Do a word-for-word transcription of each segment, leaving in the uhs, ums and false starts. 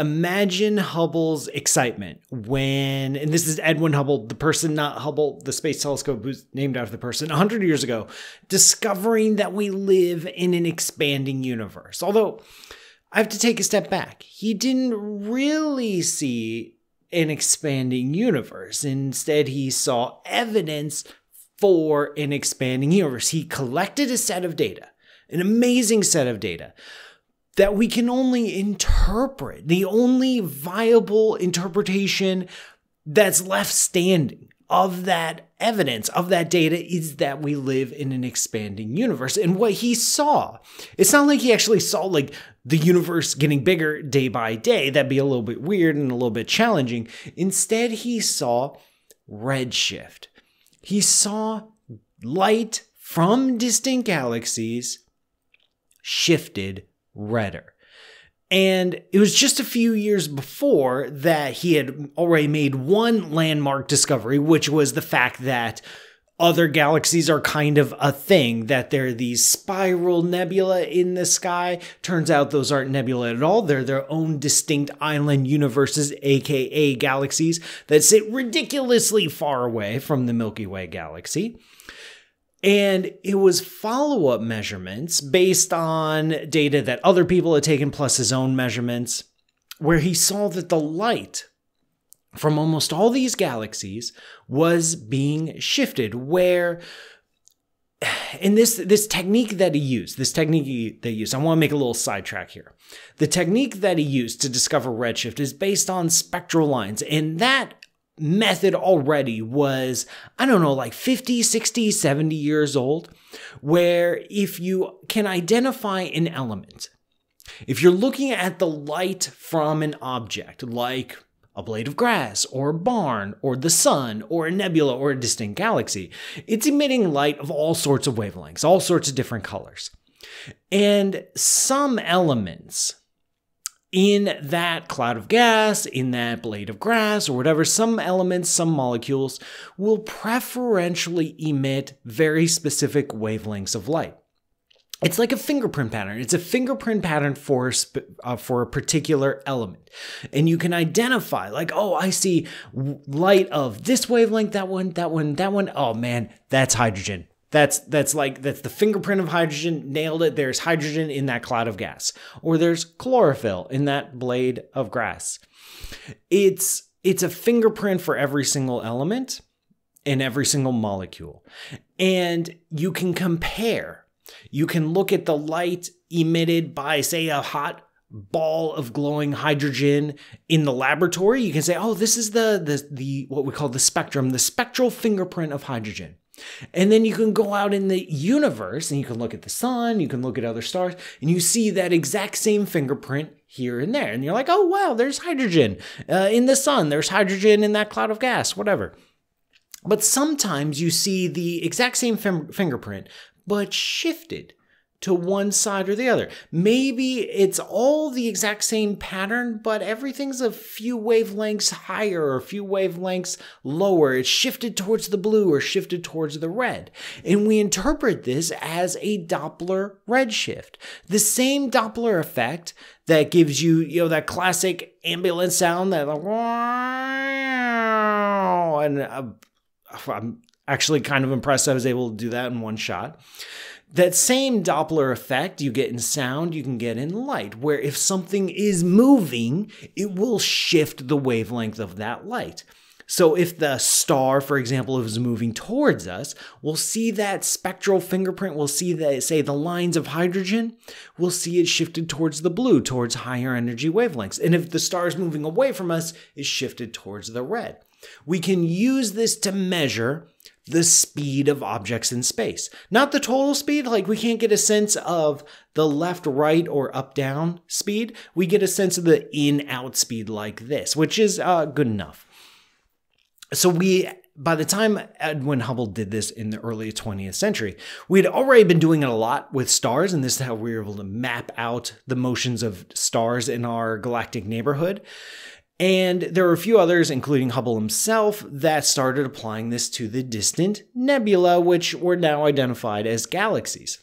Imagine Hubble's excitement when, and this is Edwin Hubble, the person, not Hubble, the space telescope who's named after the person, one hundred years ago, discovering that we live in an expanding universe. Although, I have to take a step back. He didn't really see an expanding universe. Instead, he saw evidence for an expanding universe. He collected a set of data, an amazing set of data, that we can only interpret, the only viable interpretation that's left standing of that evidence, of that data, is that we live in an expanding universe. And what he saw, it's not like he actually saw like the universe getting bigger day by day. That'd be a little bit weird and a little bit challenging. Instead, he saw redshift. He saw light from distant galaxies shifted redder. And it was just a few years before that he had already made one landmark discovery, which was the fact that other galaxies are kind of a thing, that they're these spiral nebula in the sky. Turns out those aren't nebula at all. They're their own distinct island universes, aka galaxies, that sit ridiculously far away from the Milky Way galaxy. And it was follow-up measurements based on data that other people had taken plus his own measurements, where he saw that the light from almost all these galaxies was being shifted, where, and this, this technique that he used, this technique they used, I want to make a little sidetrack here. The technique that he used to discover redshift is based on spectral lines, and that method already was, I don't know, like fifty, sixty, seventy years old, where if you can identify an element, if you're looking at the light from an object like a blade of grass or a barn or the sun or a nebula or a distant galaxy, it's emitting light of all sorts of wavelengths, all sorts of different colors. And some elements in that cloud of gas, in that blade of grass, or whatever, some elements, some molecules will preferentially emit very specific wavelengths of light. It's like a fingerprint pattern. It's a fingerprint pattern for uh, for a particular element. And you can identify like, oh, I see light of this wavelength, that one, that one, that one. Oh man, that's hydrogen. That's that's like that's the fingerprint of hydrogen. Nailed it. There's hydrogen in that cloud of gas, or there's chlorophyll in that blade of grass. It's it's a fingerprint for every single element and every single molecule, and you can compare. You can look at the light emitted by, say, a hot ball of glowing hydrogen in the laboratory. You can say, oh, this is the the the what we call the spectrum, the spectral fingerprint of hydrogen. And then you can go out in the universe and you can look at the sun, you can look at other stars, and you see that exact same fingerprint here and there. And you're like, oh, wow, there's hydrogen uh, in the sun. There's hydrogen in that cloud of gas, whatever. But sometimes you see the exact same fingerprint, but shifted to one side or the other. Maybe it's all the exact same pattern, but everything's a few wavelengths higher or a few wavelengths lower. It's shifted towards the blue or shifted towards the red. And we interpret this as a Doppler redshift. The same Doppler effect that gives you, you know, that classic ambulance sound that, like, and I'm actually kind of impressed I was able to do that in one shot. That same Doppler effect you get in sound, you can get in light, where if something is moving, it will shift the wavelength of that light. So if the star, for example, is moving towards us, we'll see that spectral fingerprint, we'll see that, say, the lines of hydrogen, we'll see it shifted towards the blue, towards higher energy wavelengths. And if the star is moving away from us, it's shifted towards the red. We can use this to measure the speed of objects in space. Not the total speed, like we can't get a sense of the left, right, or up, down speed. We get a sense of the in, out speed like this, which is uh, good enough. So we, by the time Edwin Hubble did this in the early twentieth century, we had already been doing it a lot with stars, and this is how we were able to map out the motions of stars in our galactic neighborhood. And there were a few others, including Hubble himself, that started applying this to the distant nebula, which were now identified as galaxies.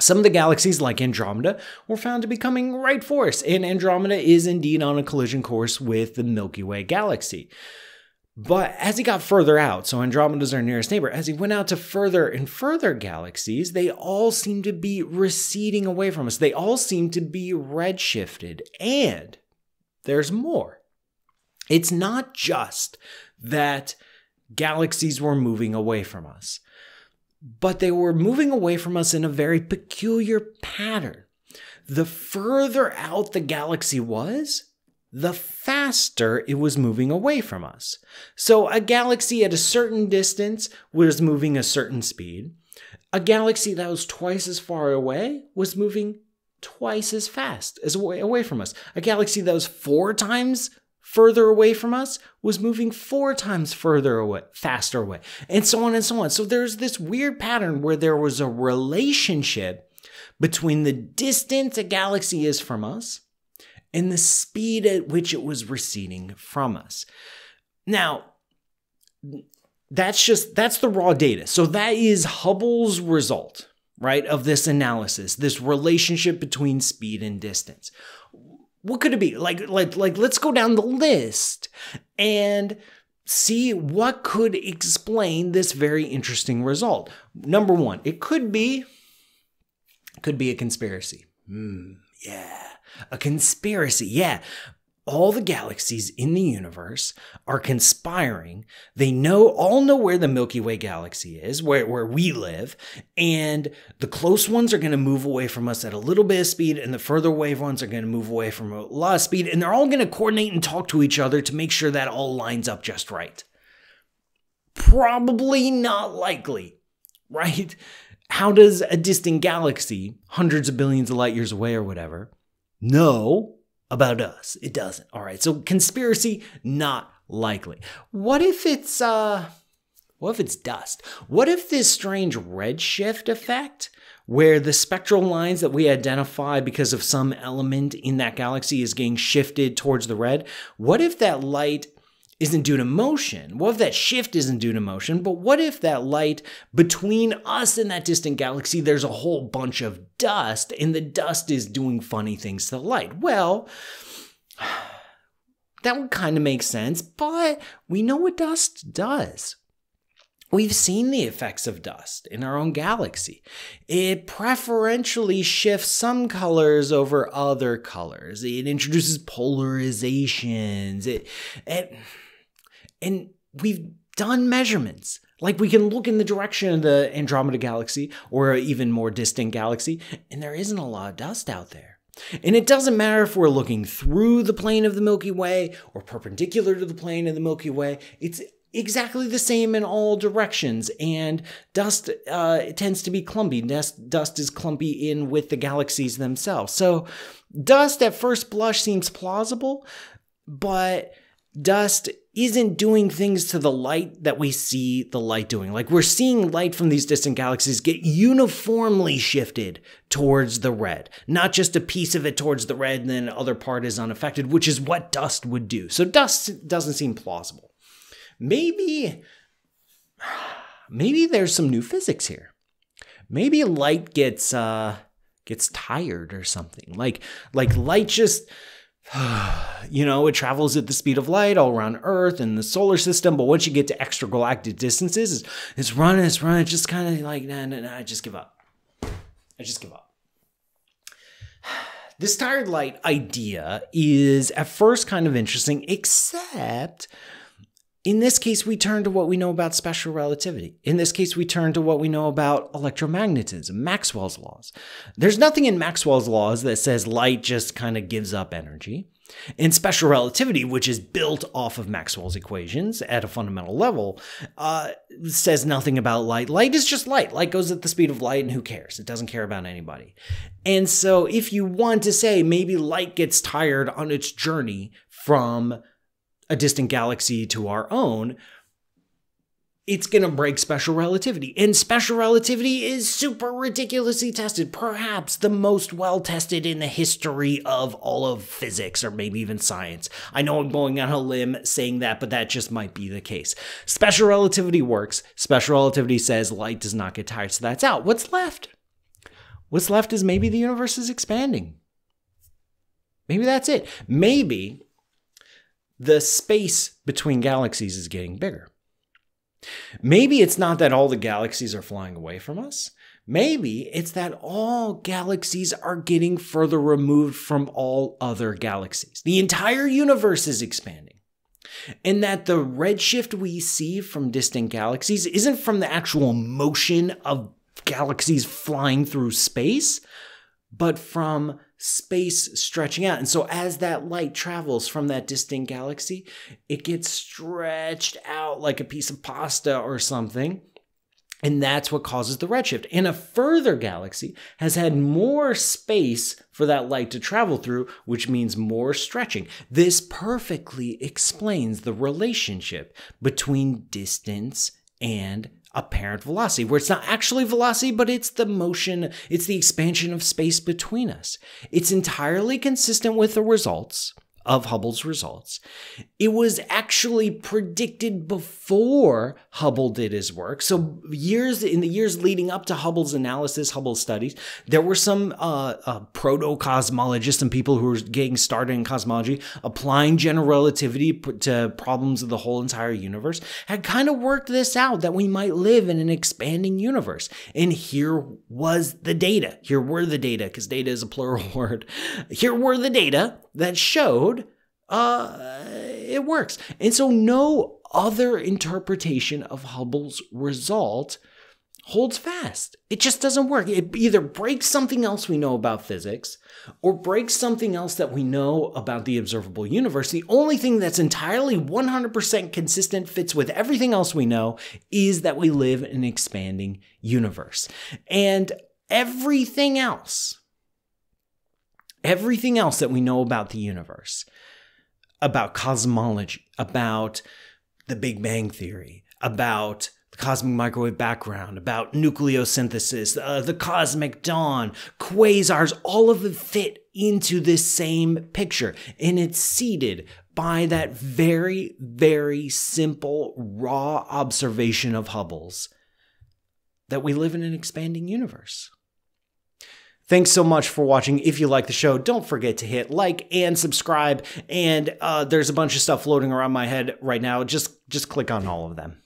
Some of the galaxies, like Andromeda, were found to be coming right for us, and Andromeda is indeed on a collision course with the Milky Way galaxy. But as he got further out, so Andromeda's our nearest neighbor, as he went out to further and further galaxies, they all seemed to be receding away from us. They all seemed to be redshifted. And there's more. It's not just that galaxies were moving away from us, but they were moving away from us in a very peculiar pattern. The further out the galaxy was, the faster it was moving away from us. So a galaxy at a certain distance was moving a certain speed. A galaxy that was twice as far away was moving twice as fast as away, away from us. A galaxy that was four times further away from us was moving four times further away, faster away, and so on and so on. So there's this weird pattern where there was a relationship between the distance a galaxy is from us and the speed at which it was receding from us. Now, that's just, that's the raw data. So that is Hubble's result, right, of this analysis, this relationship between speed and distance. What could it be? Like, like, like, let's go down the list and see what could explain this very interesting result. Number one, it could be, could be a conspiracy. Hmm, yeah, a conspiracy. Yeah. All the galaxies in the universe are conspiring. They know, all know where the Milky Way galaxy is, where, where we live, and the close ones are going to move away from us at a little bit of speed, and the further away ones are going to move away from a lot of speed, and they're all going to coordinate and talk to each other to make sure that all lines up just right. Probably not likely, right? How does a distant galaxy, hundreds of billions of light years away or whatever, know about us? It doesn't. All right. So conspiracy, not likely. What if it's, uh, what if it's dust? What if this strange redshift effect, where the spectral lines that we identify because of some element in that galaxy is getting shifted towards the red? What if that light isn't due to motion? What if that shift isn't due to motion? But what if that light between us and that distant galaxy, there's a whole bunch of dust, and the dust is doing funny things to the light? Well, that would kind of make sense, but we know what dust does. We've seen the effects of dust in our own galaxy. It preferentially shifts some colors over other colors. It introduces polarizations. It, it And we've done measurements. Like, we can look in the direction of the Andromeda galaxy or an even more distant galaxy, and there isn't a lot of dust out there. And it doesn't matter if we're looking through the plane of the Milky Way or perpendicular to the plane of the Milky Way. It's exactly the same in all directions. And dust uh, tends to be clumpy. Dust, dust is clumpy in with the galaxies themselves. So dust at first blush seems plausible, but dust isn't doing things to the light that we see the light doing. Like, we're seeing light from these distant galaxies get uniformly shifted towards the red, not just a piece of it towards the red and then the other part is unaffected, which is what dust would do. So dust doesn't seem plausible. Maybe, maybe there's some new physics here. Maybe light gets, uh, gets tired or something. Like, like light just, you know, it travels at the speed of light all around Earth and the solar system. But once you get to extragalactic distances, it's, it's running, it's running. It's just kind of like, nah, nah, nah, I just give up. I just give up. This tired light idea is at first kind of interesting, except in this case, we turn to what we know about special relativity. In this case, we turn to what we know about electromagnetism, Maxwell's laws. There's nothing in Maxwell's laws that says light just kind of gives up energy. In special relativity, which is built off of Maxwell's equations at a fundamental level, uh, says nothing about light. Light is just light. Light goes at the speed of light, and who cares? It doesn't care about anybody. And so if you want to say maybe light gets tired on its journey from a distant galaxy to our own, it's going to break special relativity. And special relativity is super ridiculously tested, perhaps the most well-tested in the history of all of physics, or maybe even science. I know I'm going on a limb saying that, but that just might be the case. Special relativity works. Special relativity says light does not get tired, so that's out. What's left? What's left is maybe the universe is expanding. Maybe that's it. Maybe the space between galaxies is getting bigger. Maybe it's not that all the galaxies are flying away from us. Maybe it's that all galaxies are getting further removed from all other galaxies. The entire universe is expanding. And that the redshift we see from distant galaxies isn't from the actual motion of galaxies flying through space, but from space stretching out. And so as that light travels from that distant galaxy, it gets stretched out like a piece of pasta or something. And that's what causes the redshift. And a further galaxy has had more space for that light to travel through, which means more stretching. This perfectly explains the relationship between distance and apparent velocity, where it's not actually velocity, but it's the motion, it's the expansion of space between us. It's entirely consistent with the results of Hubble's results. It was actually predicted before Hubble did his work. So years in the years leading up to Hubble's analysis, Hubble's studies, there were some uh, uh, proto-cosmologists and people who were getting started in cosmology, applying general relativity to problems of the whole entire universe, had kind of worked this out, that we might live in an expanding universe. And here was the data. Here were the data, because data is a plural word. Here were the data that showed uh, it works. And so no other interpretation of Hubble's result holds fast. It just doesn't work. It either breaks something else we know about physics or breaks something else that we know about the observable universe. The only thing that's entirely one hundred percent consistent, fits with everything else we know, is that we live in an expanding universe. And everything else, Everything else that we know about the universe, about cosmology, about the Big Bang Theory, about the cosmic microwave background, about nucleosynthesis, uh, the cosmic dawn, quasars, all of it fit into this same picture. And it's seeded by that very, very simple, raw observation of Hubble's that we live in an expanding universe. Thanks so much for watching. If you like the show, don't forget to hit like and subscribe. And uh, there's a bunch of stuff floating around my head right now. Just, just click on all of them.